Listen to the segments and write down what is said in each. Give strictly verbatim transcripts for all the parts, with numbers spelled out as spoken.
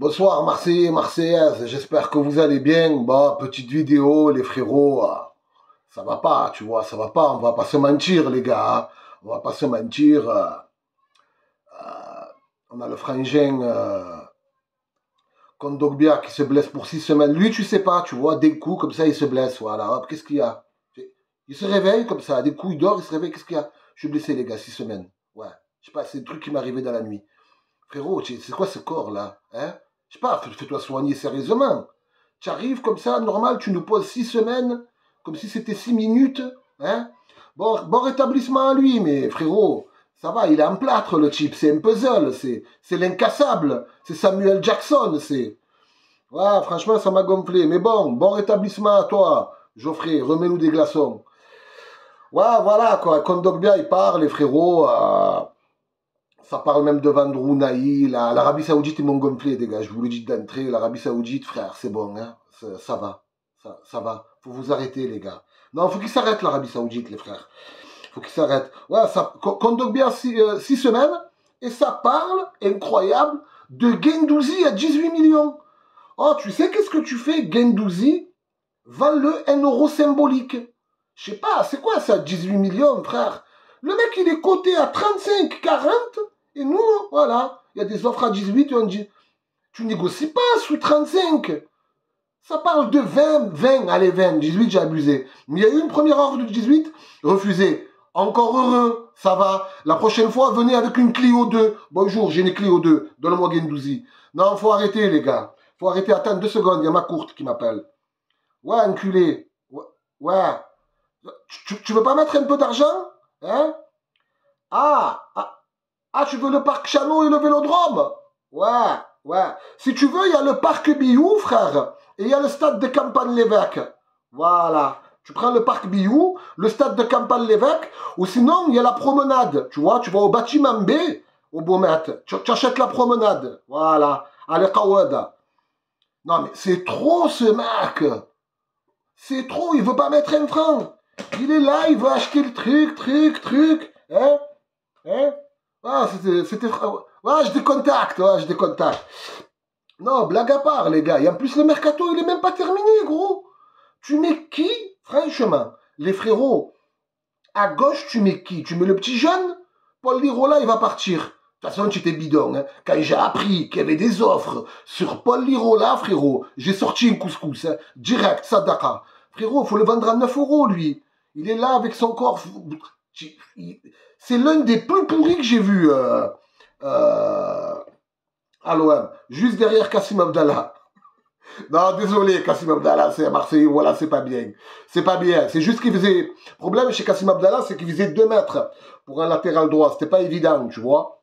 Bonsoir Marseillais, Marseillaise, j'espère que vous allez bien. Bah, petite vidéo, les frérots, ça va pas, tu vois, ça va pas, on va pas se mentir, les gars, on va pas se mentir. Euh, euh, on a le frangin euh, Kondogbia qui se blesse pour six semaines. Lui, tu sais pas, tu vois, des coups comme ça, il se blesse, voilà, hop, qu'est-ce qu'il y a? Il se réveille comme ça, des coups, il dort, il se réveille, qu'est-ce qu'il y a? Je suis blessé, les gars, six semaines, ouais, je sais pas, c'est le truc qui m'est arrivé dans la nuit. Frérot, c'est quoi ce corps là, hein? Je sais pas, fais-toi soigner sérieusement. Tu arrives comme ça, normal, tu nous poses six semaines, comme si c'était six minutes. Hein? Bon, bon rétablissement à lui, mais frérot, ça va, il est en plâtre le type, c'est un puzzle, c'est l'incassable, c'est Samuel Jackson, c'est... Ouais, franchement, ça m'a gonflé, mais bon, bon rétablissement à toi, Geoffrey, remets-nous des glaçons. Ouais, voilà, quoi, Kondogbia, il parle, les frérots... Euh... Ça parle même de Vandrou, Naï, l'Arabie Saoudite et mon gonflé, les gars. Je vous le dis d'entrée, l'Arabie Saoudite, frère, c'est bon, hein, ça, ça va, ça, ça va. Faut vous arrêter, les gars. Non, faut qu'ils s'arrêtent, l'Arabie Saoudite, les frères. Faut qu'ils s'arrêtent. Ouais, ça compte bien six, euh, six semaines, et ça parle, incroyable, de Guendouzi à dix-huit millions. Oh, tu sais, qu'est-ce que tu fais, Guendouzi? Vends-le un euro symbolique. Je sais pas, c'est quoi ça, dix-huit millions, frère? Le mec, il est coté à trente-cinq, quarante. Et nous, voilà, il y a des offres à dix-huit et on dit, tu négocies pas sous trente-cinq. Ça parle de vingt, vingt, allez vingt, dix-huit j'ai abusé. Mais il y a eu une première offre de dix-huit, refusée. Encore heureux, ça va. La prochaine fois, venez avec une Clio deux. Bonjour, j'ai une Clio deux, donne-moi Guendouzi. Non, faut arrêter les gars, faut arrêter, attendre deux secondes, il y a ma courte qui m'appelle. Ouais, enculé, ouais. Tu, tu veux pas mettre un peu d'argent, hein? Ah, ah. Ah, tu veux le parc Chano et le Vélodrome? Ouais, ouais. Si tu veux, il y a le parc Biou, frère. Et il y a le stade de Campagne-l'Évêque. Voilà. Tu prends le parc Biou, le stade de Campagne-l'Évêque, ou sinon, il y a la promenade. Tu vois, tu vas au bâtiment B, au Beaumet. Tu, tu achètes la promenade. Voilà. Allez, Kawada. Non, mais c'est trop, ce mec. C'est trop. Il veut pas mettre un franc. Il est là, il veut acheter le truc, truc, truc. Hein? Hein? Ah, c'était... Ah, je décontacte, ah, je décontacte. Non, blague à part, les gars. Et en plus, le mercato, il est même pas terminé, gros. Tu mets qui, franchement? Les frérots, à gauche, tu mets qui? Tu mets le petit jeune? Paul Lirola, il va partir. De toute façon, tu t'es bidon. Hein. Quand j'ai appris qu'il y avait des offres sur Paul Lirola, frérot, j'ai sorti un couscous, hein, direct, Sadaka. Frérot, il faut le vendre à neuf euros, lui. Il est là avec son corps... C'est l'un des plus pourris que j'ai vu euh, euh, à l'O M. Juste derrière Kassim Abdallah. Non, désolé, Kassim Abdallah, c'est à Marseille, voilà, c'est pas bien. C'est pas bien. C'est juste qu'il faisait... Le problème chez Kassim Abdallah, c'est qu'il faisait deux mètres pour un latéral droit. C'était pas évident, tu vois.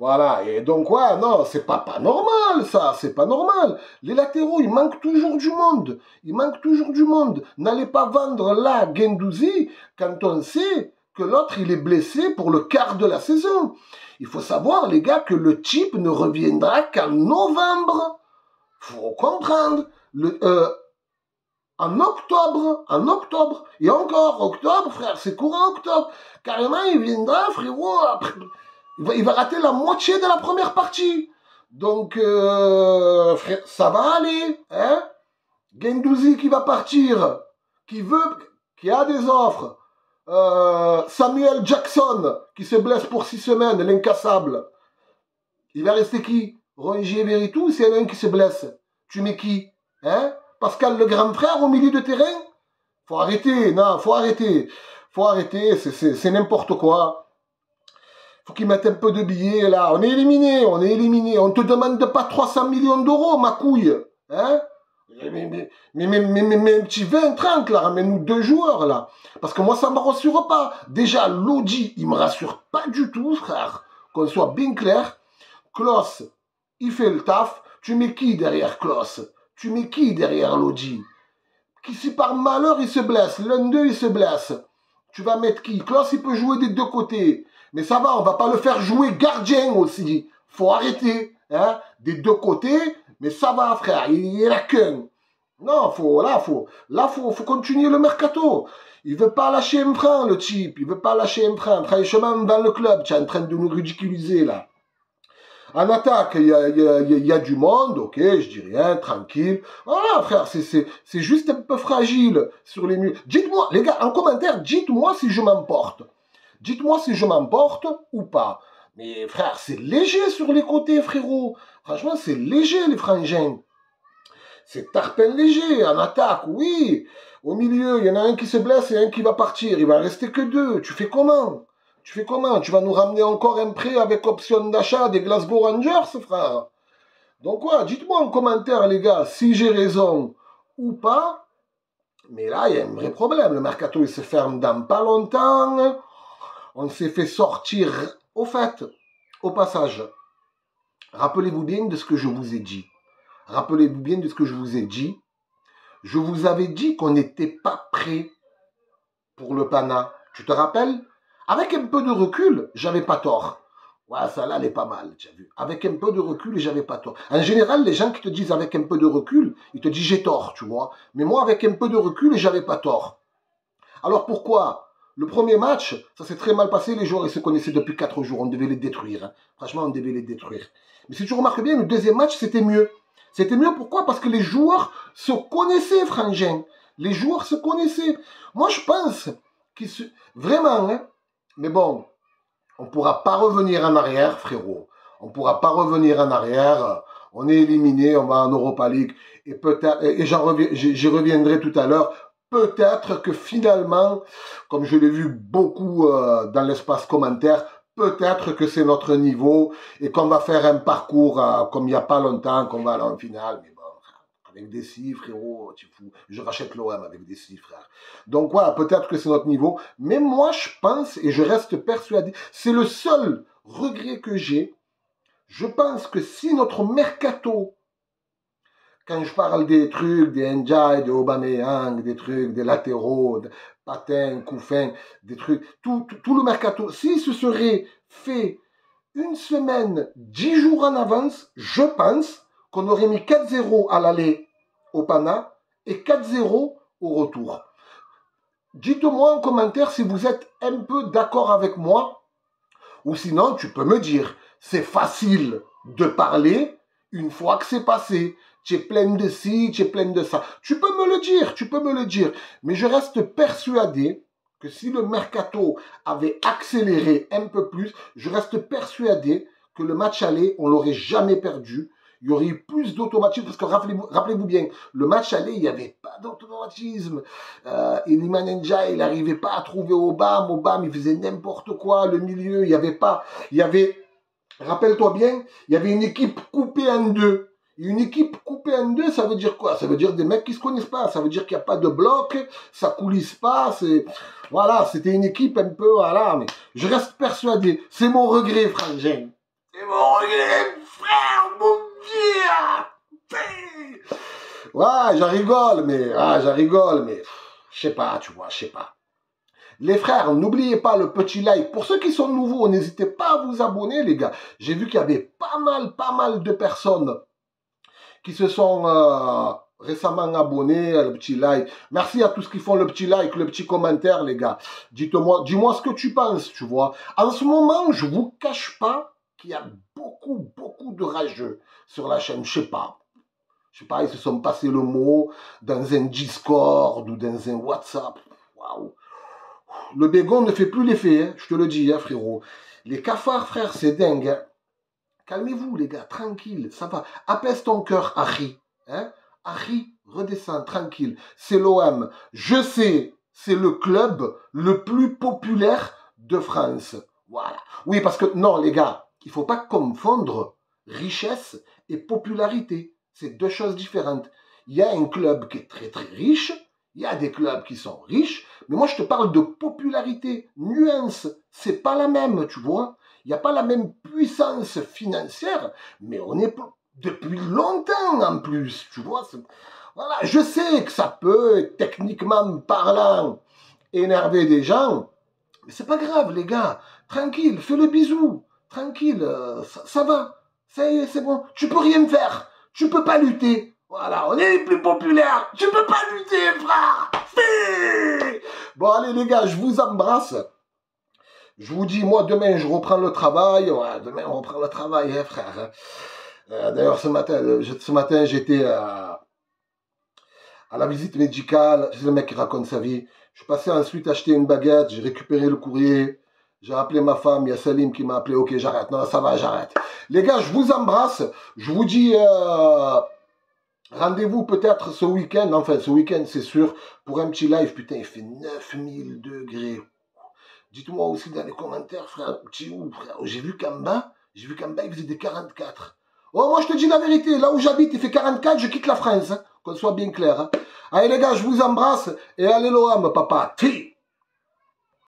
Voilà. Et donc, ouais, non, c'est pas, pas normal, ça. C'est pas normal. Les latéraux, il manque toujours du monde. Il manque toujours du monde. N'allez pas vendre là, Guendouzi, quand on sait... que l'autre, il est blessé pour le quart de la saison. Il faut savoir, les gars, que le type ne reviendra qu'en novembre. Faut comprendre. Le, euh, en octobre, en octobre, et encore octobre, frère, c'est courant octobre. Carrément, il viendra, frérot, après, il, va, il va rater la moitié de la première partie. Donc, euh, frère, ça va aller, hein? Guendouzi qui va partir, qui veut, qui a des offres. Euh, Samuel Jackson qui se blesse pour six semaines, l'incassable. Il va rester qui? Rongier, Veratti, ou c'est un qui se blesse? Tu mets qui? Hein? Pascal le grand frère au milieu de terrain? Faut arrêter, non, faut arrêter. Faut arrêter, c'est n'importe quoi. Faut qu'ils mettent un peu de billets là. On est éliminé, on est éliminé. On te demande de pas trois cents millions d'euros, ma couille. Hein? Mais, mais, mais, mais, mais, mais un petit vingt, trente, là, ramène-nous deux joueurs, là. Parce que moi, ça ne me rassure pas. Déjà, Lodi, il ne me rassure pas du tout, frère. Qu'on soit bien clair. Klos, il fait le taf. Tu mets qui derrière Klos? Tu mets qui derrière Lodi? Qui, si par malheur, il se blesse, l'un d'eux, il se blesse. Tu vas mettre qui? Klos, il peut jouer des deux côtés. Mais ça va, on ne va pas le faire jouer gardien aussi. Faut arrêter, hein, des deux côtés. Mais ça va, frère, il n'y a qu'un. Non, faut, là, il faut, là, faut, faut continuer le mercato. Il ne veut pas lâcher un franc, le type. Il ne veut pas lâcher un franc. Franchement, dans le club, tu es en train de nous ridiculiser, là. En attaque, il y a, y, a, y a du monde, ok, je dis rien, tranquille. Voilà, frère, c'est juste un peu fragile sur les murs. Dites-moi, les gars, en commentaire, dites-moi si je m'emporte. Dites-moi si je m'emporte ou pas. Mais frère, c'est léger sur les côtés, frérot. Franchement, c'est léger, les frangins. C'est tarpin léger, en attaque, oui. Au milieu, il y en a un qui se blesse et un qui va partir. Il va rester que deux. Tu fais comment? Tu fais comment? Tu vas nous ramener encore un prêt avec option d'achat des Glasgow Rangers, frère? Donc, quoi, ouais, dites-moi en commentaire, les gars, si j'ai raison ou pas. Mais là, il y a un vrai problème. Le mercato, il se ferme dans pas longtemps. On s'est fait sortir au fait, au passage. Rappelez-vous bien de ce que je vous ai dit. Rappelez-vous bien de ce que je vous ai dit. Je vous avais dit qu'on n'était pas prêt pour le Pana. Tu te rappelles? Avec un peu de recul, j'avais pas tort. Ouais, ça là, elle est pas mal, tu as vu. Avec un peu de recul, j'avais pas tort. En général, les gens qui te disent avec un peu de recul, ils te disent j'ai tort, tu vois. Mais moi, avec un peu de recul, j'avais pas tort. Alors pourquoi? Le premier match, ça s'est très mal passé. Les joueurs, ils se connaissaient depuis quatre jours. On devait les détruire. Franchement, on devait les détruire. Mais si tu remarques bien, le deuxième match, c'était mieux. C'était mieux, pourquoi? Parce que les joueurs se connaissaient, frangin. Les joueurs se connaissaient. Moi, je pense qu'ils se... Vraiment, hein. Mais bon, on ne pourra pas revenir en arrière, frérot. On ne pourra pas revenir en arrière. On est éliminé, on va en Europa League. Et peut-être, et j'en reviens, j'y reviendrai tout à l'heure. Peut-être que finalement, comme je l'ai vu beaucoup euh, dans l'espace commentaire, peut-être que c'est notre niveau et qu'on va faire un parcours euh, comme il n'y a pas longtemps, qu'on va aller en finale. Mais bon, avec des si, frérot, tu fous. Je rachète l'O M avec des si, frère. Donc voilà, peut-être que c'est notre niveau. Mais moi, je pense et je reste persuadé, c'est le seul regret que j'ai. Je pense que si notre mercato, quand je parle des trucs, des N'Jie, des Aubameyang, des trucs, des latéraux, de Patin, Koufin, des trucs, tout, tout, tout le mercato, si ce serait fait une semaine, dix jours en avance, je pense qu'on aurait mis quatre zéro à l'aller au Pana et quatre zéro au retour. Dites-moi en commentaire si vous êtes un peu d'accord avec moi, ou sinon tu peux me dire, c'est facile de parler une fois que c'est passé. Tu es pleine de ci, tu es pleine de ça. Tu peux me le dire, tu peux me le dire. Mais je reste persuadé que si le mercato avait accéléré un peu plus, je reste persuadé que le match aller, on l'aurait jamais perdu. Il y aurait eu plus d'automatisme. Parce que rappelez-vous rappelez-vous bien, le match aller, il n'y avait pas d'automatisme. Euh, Iliman N'Jie, il n'arrivait pas à trouver Obama. Obama, il faisait n'importe quoi. Le milieu, il n'y avait pas... Il y avait... Rappelle-toi bien, il y avait une équipe coupée en deux. Une équipe coupée en deux, ça veut dire quoi? Ça veut dire des mecs qui se connaissent pas. Ça veut dire qu'il n'y a pas de bloc, ça coulisse pas. C'est voilà, c'était une équipe un peu voilà. Mais je reste persuadé. C'est mon regret, frangin. C'est mon regret, frère, mon Dieu. Ouais, j'en rigole, mais ah, j'en rigole, mais je sais pas, tu vois, je sais pas. Les frères, n'oubliez pas le petit like. Pour ceux qui sont nouveaux, n'hésitez pas à vous abonner, les gars. J'ai vu qu'il y avait pas mal, pas mal de personnes qui se sont euh, récemment abonnés à le petit like. Merci à tous qui font le petit like, le petit commentaire, les gars. Dites-moi, dis-moi ce que tu penses, tu vois. En ce moment, je vous cache pas qu'il y a beaucoup, beaucoup de rageux sur la chaîne. Je sais pas. Je sais pas, ils se sont passés le mot dans un Discord ou dans un WhatsApp. Waouh. Le bégon ne fait plus l'effet, hein, je te le dis, hein, frérot. Les cafards, frère, c'est dingue, hein. Calmez-vous, les gars, tranquille, ça va. Apaise ton cœur, Harry. Hein? Harry, redescend, tranquille. C'est l'O M. Je sais, c'est le club le plus populaire de France. Voilà. Oui, parce que, non, les gars, il ne faut pas confondre richesse et popularité. C'est deux choses différentes. Il y a un club qui est très, très riche. Il y a des clubs qui sont riches. Mais moi, je te parle de popularité. Nuance, c'est pas la même, tu vois. Il n'y a pas la même puissance financière, mais on est depuis longtemps en plus, tu vois. Voilà, je sais que ça peut, techniquement parlant, énerver des gens, mais c'est pas grave, les gars. Tranquille, fais le bisou. Tranquille, euh, ça, ça va. Ça y est, c'est bon. Tu peux rien faire. Tu peux pas lutter. Voilà, on est les plus populaires. Tu peux pas lutter, frère. Fais ! Bon, allez, les gars, je vous embrasse. Je vous dis, moi, demain, je reprends le travail. Ouais, demain, on reprend le travail, hein, frère. Euh, D'ailleurs, ce matin, ce matin j'étais euh, à la visite médicale. C'est le mec qui raconte sa vie. Je suis passé ensuite acheter une baguette. J'ai récupéré le courrier. J'ai appelé ma femme. Il y a Salim qui m'a appelé. Ok, j'arrête. Non, ça va, j'arrête. Les gars, je vous embrasse. Je vous dis... Euh, rendez-vous peut-être ce week-end, enfin ce week-end c'est sûr, pour un petit live. Putain, il fait neuf mille degrés. Dites-moi aussi dans les commentaires, frère, petit où, frère. J'ai vu Kamba, j'ai vu Kamba, il faisait des quarante-quatre. Oh, moi je te dis la vérité, là où j'habite, il fait quarante-quatre, je quitte la France, hein, qu'on soit bien clair. Hein. Allez les gars, je vous embrasse et allez l'O M, papa. Ti